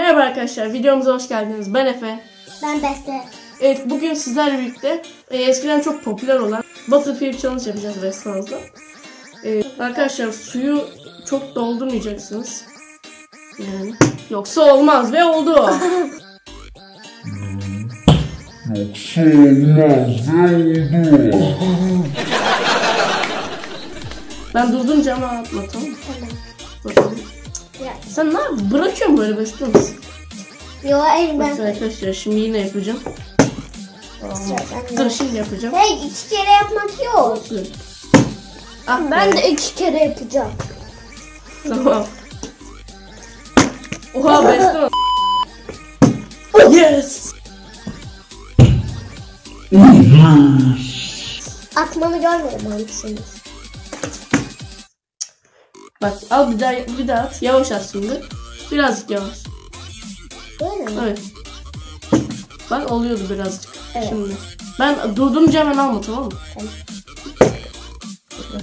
Merhaba arkadaşlar, videomuza hoş geldiniz. Ben Efe. Ben Beste. Evet, bugün sizlerle birlikte eskiden çok popüler olan Battlefield Challenge yapacağız Westlands'da. Arkadaşlar, suyu çok doldurmayacaksınız. Yani yoksa olmaz ve oldu. Ben durdum cama atma, tamam mı? Tamam. Sen ne yapıyorsun? Bırakıyorum böyle başlıyor musun? Yok, hayır ben... Bakın arkadaşlar, şimdi yine yapacağım. Dur, şimdi yapacağım. Hey, iki kere yapmak yok. Ah, ben de iki kere yapacağım. Tamam. Oha, başlıyor. Yes! Atmanı görmedim hangisiniz? Bak, al bir daha at. Yavaş at şimdi. Birazcık yavaş. Öyle mi? Evet. Bak, oluyordu birazcık. Evet. Şimdi. Ben durdurunca hemen alma, tamam mı? Tamam. Bak.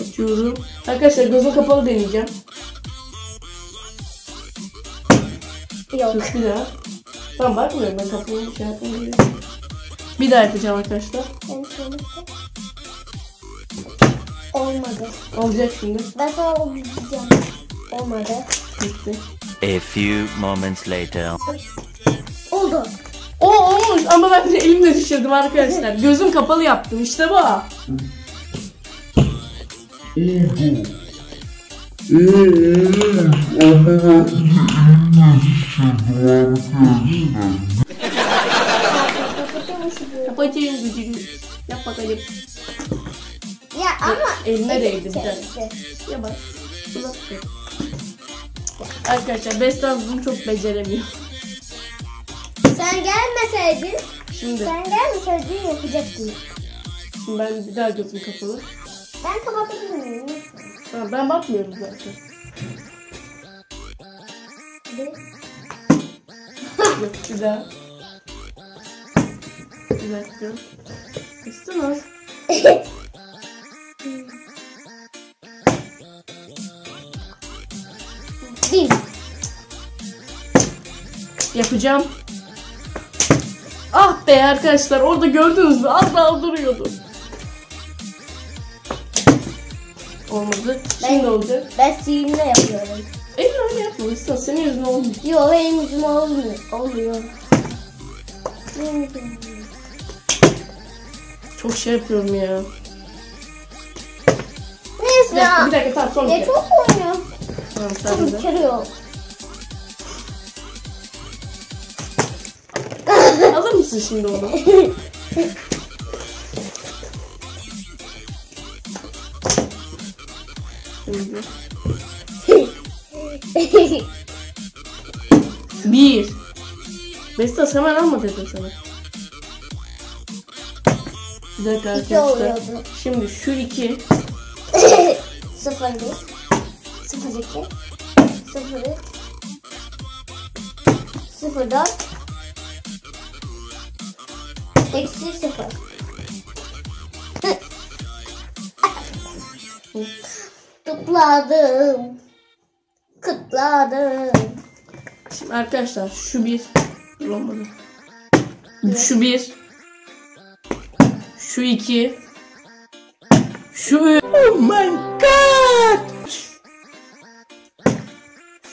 Atıyorum. Arkadaşlar, gözüm kapalı deneyeceğim. Yok. Sus, bir daha. Tamam, bakmıyorum. Ben kapıyı şey yapmıyorum. Bir daha yapacağım arkadaşlar. Evet. Olmadı. Olacak şimdi. Ben sana olacağım. Olmadı. Bitti. A few moments later. Oldu. O olmuş ama ben elimle düşürdüm arkadaşlar. Gözüm kapalı yaptım, işte bu. Kapatayım gözümü. Yap bakayım. Ya ama eline değdi biraz. Ya bak. Arkadaşlar, Bestan bunu çok beceremiyor. Sen gelmeseydin. Şimdi. Sen gelmeseydin yapacaktın. Şimdi ben bir daha gözüm kapalı. Ben kapatabilirim. Ha, ben bakmıyorum zaten. Yok, bir daha. Bir dakika. Üstün ol. Yapacağım. Ah be arkadaşlar, orada gördünüz mü? Az daha duruyordu. Olmadı. Şimdi oldu. Ben silimle yapıyorum. Elimle öyle yapmıyorsun. Senin yüzüne olmuyor. Yok, benim yüzüme olmuyor. Çok şey yapıyorum ya. Neyse ya. Bir dakika, tamam, son bir kere. Çok olmuyor. Tamam, tamam. Çok kırıyor. Alır mısın şimdi onu? Bir. Bestas, hemen alma dedim sana. Bir dakika arkadaşlar. Şimdi şu iki. 0-1 0-2 0-3 0-4 Eksi 0. Kutladım. Kutladım. Şimdi arkadaşlar, şu bir. Olmadı. Evet. Şu bir. Şu iki. Şu. Oh my god.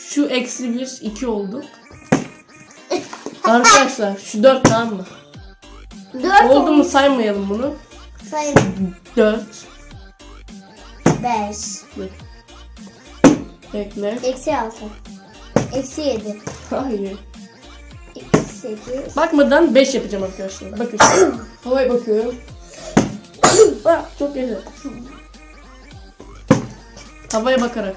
Şu -1 2 oldu. Arkadaşlar, şu 4, tamam mı? 4 oldu mu, saymayalım bunu. Sayalım. 4 5. Bekle. -6 -7. Hayır. -8. Bakmadan 5 yapacağım arkadaşlar. Bakın. Havaya bakıyorum. Bak, çok güzel. Havaya bakarak.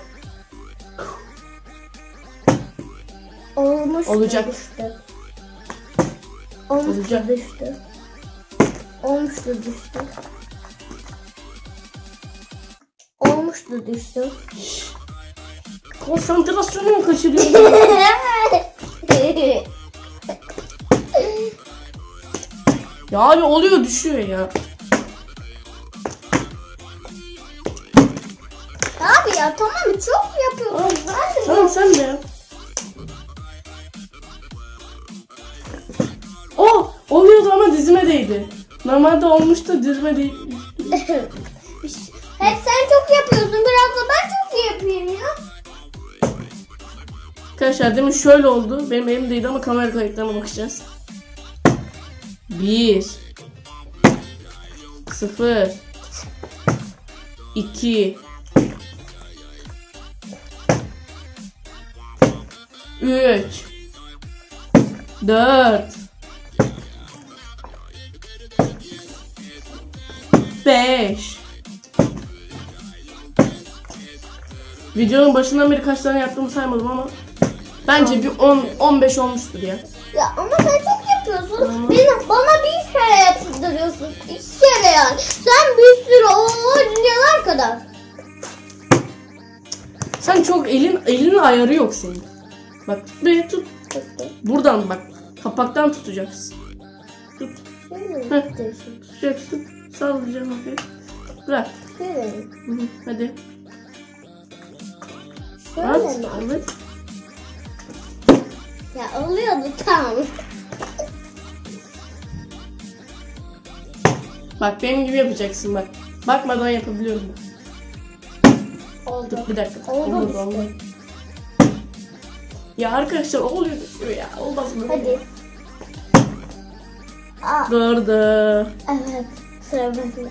Olmuş. Olacak. Olacak. Düştü. Olmuştu düştü. Olmuştu düştü. Konsantrasyonumu kaçırıyorum. Yani oluyor, düşüyor ya. Abi ya, tamam, çok yapıyoruz. Tamam, sen de yap. dizime değdi. Normalde olmuştu, dizime değdi. Hep sen çok yapıyorsun, biraz da ben çok yapayım ya. Arkadaşlar demin şöyle oldu. Benim elim değdi ama kamera kayıtlarına bakacağız. 1 2 3 4 5. Videonun başından beri kaç tane yaptığımı saymadım ama bence bir 10-15 olmuştur ya. Ya ama sen çok yapıyorsun. Ama... Bana bir kere yaptırıyorsun. 2 kere yani. Sen bir sürü dünyalar kadar. Sen çok elinin ayarı yok senin. Bak buraya tut. Buradan bak. Kapaktan tutacaksın. Tut. Tutacaksın. Sallayacağım hafif. Bırak. Hadi. Şöyle mi? Ya oluyordu tam. Bak benim gibi yapacaksın bak. Bakmadan yapabiliyorum. Oldu. Dur, bir dakika. Oldu. Ya arkadaşlar oluyor ya. Olmaz mı? Hadi. Durdu. Evet. Sıra bende.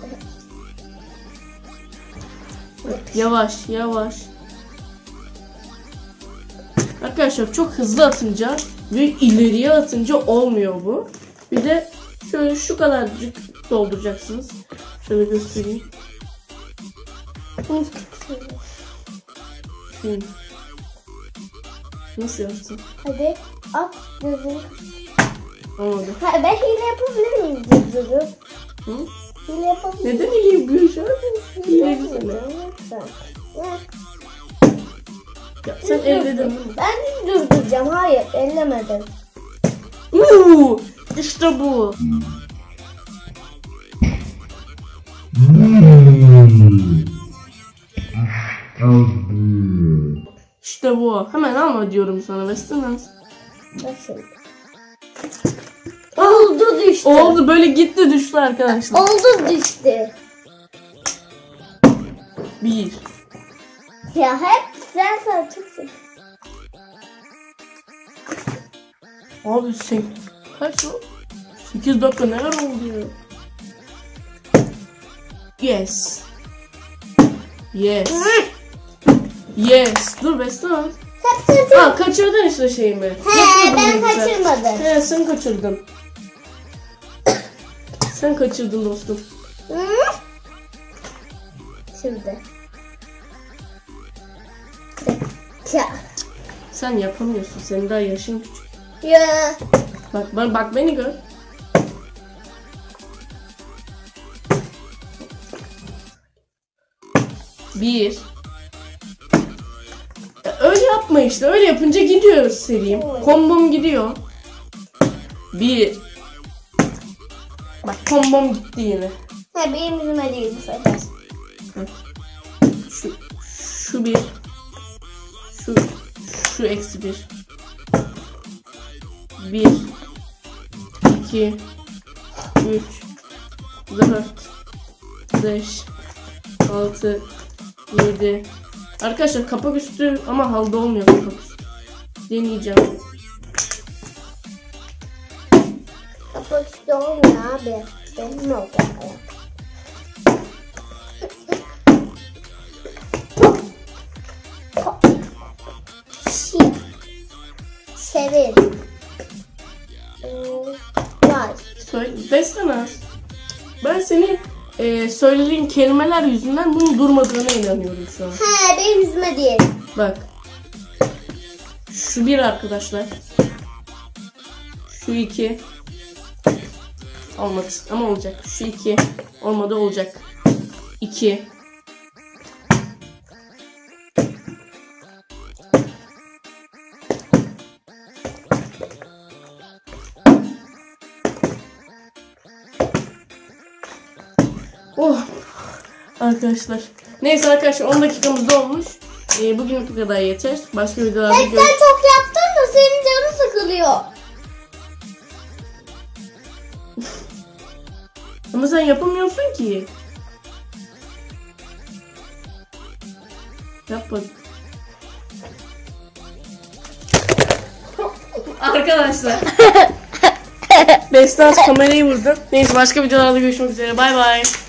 Yavaş yavaş. Arkadaşlar çok hızlı atınca ve ileriye atınca olmuyor bu. Bir de şöyle şu kadarcık dolduracaksınız. Şöyle göstereyim. Nasıl yaptın? Hadi at gözünü. Olmadı. Ben hile yapabilir miyim gözünü? Hile yapabilir miyim? Neden hileyim Gülşah? Hile güzel. Sen elledin. Ben durduracağım. Hayır, ellemedim. İşte bu. İşte bu. Hemen alma diyorum sana. Vestinaz. Nasıl? Oldu düştü. Oldu böyle gitti düştü arkadaşlar. Oldu düştü. 1. Ya hep sen saçıksın. Abi sen kaç o? 8 dakika neler oldu ya? Yes. Yes. Yes. Dur Bestan. Aa kaçırdın işte şeyimi. He ben kaçırmadım. He sen kaçırdın. Sen kaçırdın dostum. Şimdi. Ya. Sen yapamıyorsun. Senin daha yaşın küçük. Ya. Bak beni gör. Bir. Öyle yapma işte. Öyle yapınca gidiyoruz seriyim. Kombom gidiyor. 1. Bak kombom gitti yine. Ha benim yüzüme değil bu sefer. Şu 1. Şu eksi 1. 1 2 3 4 5 6 7. Arkadaşlar kapak üstü ama halda olmuyor kapak üstü. Deneyeceğim. Kapak üstü olmuyor abi. Benim oldu. Sevil. Beslemez. Ben seni söylediğin kelimeler yüzünden bunun durmadığına inanıyorum şu an. He benim yüzüme değil. Bak. Şu 1 arkadaşlar. Şu 2. Olmadı ama olacak. Şu 2. Olmadı olacak. 2. Arkadaşlar. Neyse arkadaşlar 10 dakikamız dolmuş. Bugünlük bu kadar yeter. Başka videolarda görüşürüz. Hep sen çok yaptın da senin canın sıkılıyor. Bunu sen yapamıyorsun ki. Yapma. Arkadaşlar. Bestans kamerayı vurdu. Neyse, başka videolarda görüşmek üzere. Bay bay.